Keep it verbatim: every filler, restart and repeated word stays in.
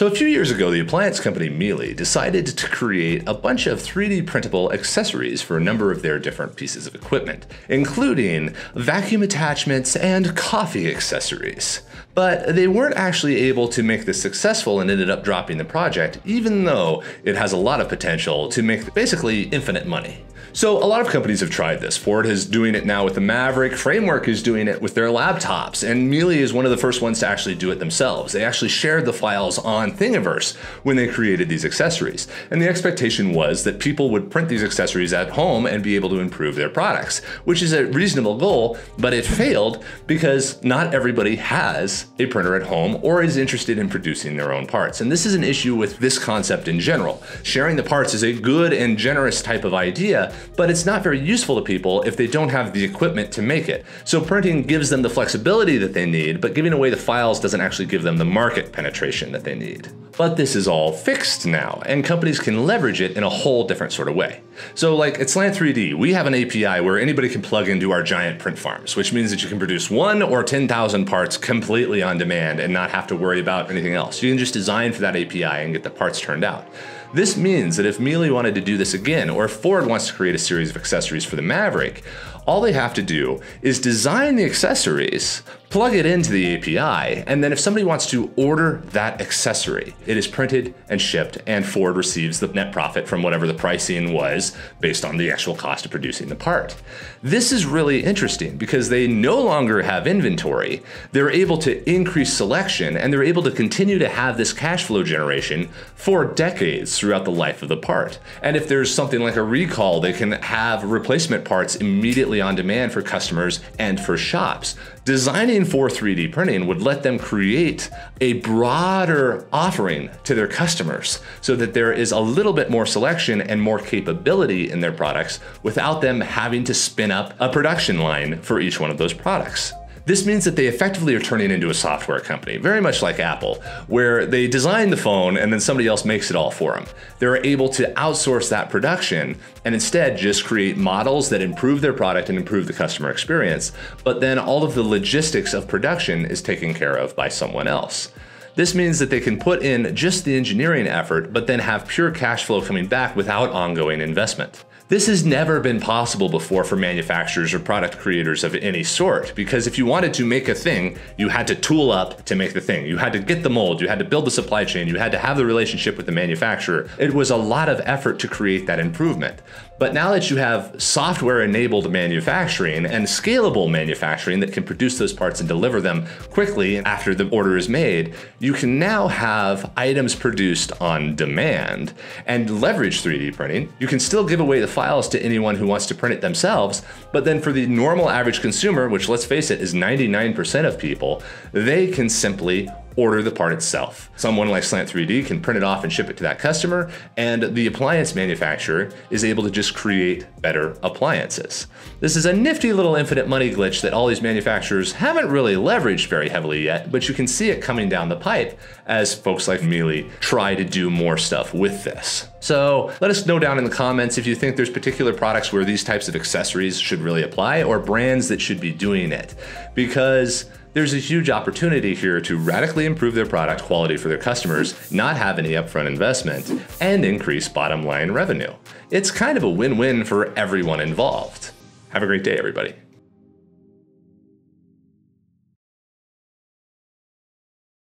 So a few years ago, the appliance company Miele decided to create a bunch of three D printable accessories for a number of their different pieces of equipment, including vacuum attachments and coffee accessories. But they weren't actually able to make this successful and ended up dropping the project, even though it has a lot of potential to make basically infinite money. So a lot of companies have tried this. Ford is doing it now with the Maverick, Framework is doing it with their laptops, and Miele is one of the first ones to actually do it themselves. They actually shared the files on Thingiverse when they created these accessories. And the expectation was that people would print these accessories at home and be able to improve their products, which is a reasonable goal, but it failed because not everybody has a printer at home or is interested in producing their own parts. And this is an issue with this concept in general. Sharing the parts is a good and generous type of idea, but it's not very useful to people if they don't have the equipment to make it. So printing gives them the flexibility that they need, but giving away the files doesn't actually give them the market penetration that they need. But this is all fixed now, and companies can leverage it in a whole different sort of way. So like at Slant three D, we have an A P I where anybody can plug into our giant print farms, which means that you can produce one or ten thousand parts completely on demand and not have to worry about anything else. You can just design for that A P I and get the parts turned out. This means that if Miele wanted to do this again, or if Ford wants to create a series of accessories for the Maverick, all they have to do is design the accessories, plug it into the A P I, and then if somebody wants to order that accessory, it is printed and shipped, and Ford receives the net profit from whatever the pricing was based on the actual cost of producing the part. This is really interesting because they no longer have inventory. They're able to increase selection, and they're able to continue to have this cash flow generation for decades throughout the life of the part. And if there's something like a recall, they can have replacement parts immediately on demand for customers and for shops. Designing for three D printing would let them create a broader offering to their customers so that there is a little bit more selection and more capability in their products without them having to spin up a production line for each one of those products. This means that they effectively are turning into a software company, very much like Apple, where they design the phone and then somebody else makes it all for them. They're able to outsource that production and instead just create models that improve their product and improve the customer experience. But then all of the logistics of production is taken care of by someone else. This means that they can put in just the engineering effort, but then have pure cash flow coming back without ongoing investment. This has never been possible before for manufacturers or product creators of any sort, because if you wanted to make a thing, you had to tool up to make the thing. You had to get the mold, you had to build the supply chain, you had to have the relationship with the manufacturer. It was a lot of effort to create that improvement. But now that you have software-enabled manufacturing and scalable manufacturing that can produce those parts and deliver them quickly after the order is made, you can now have items produced on demand and leverage three D printing. You can still give away the files to anyone who wants to print it themselves, but then for the normal average consumer, which let's face it is ninety-nine percent of people, they can simply order the part itself. Someone like Slant three D can print it off and ship it to that customer, and the appliance manufacturer is able to just create better appliances. This is a nifty little infinite money glitch that all these manufacturers haven't really leveraged very heavily yet, but you can see it coming down the pipe as folks like Miele try to do more stuff with this. So let us know down in the comments if you think there's particular products where these types of accessories should really apply, or brands that should be doing it, because there's a huge opportunity here to radically improve their product quality for their customers, not have any upfront investment, and increase bottom line revenue. It's kind of a win-win for everyone involved. Have a great day, everybody.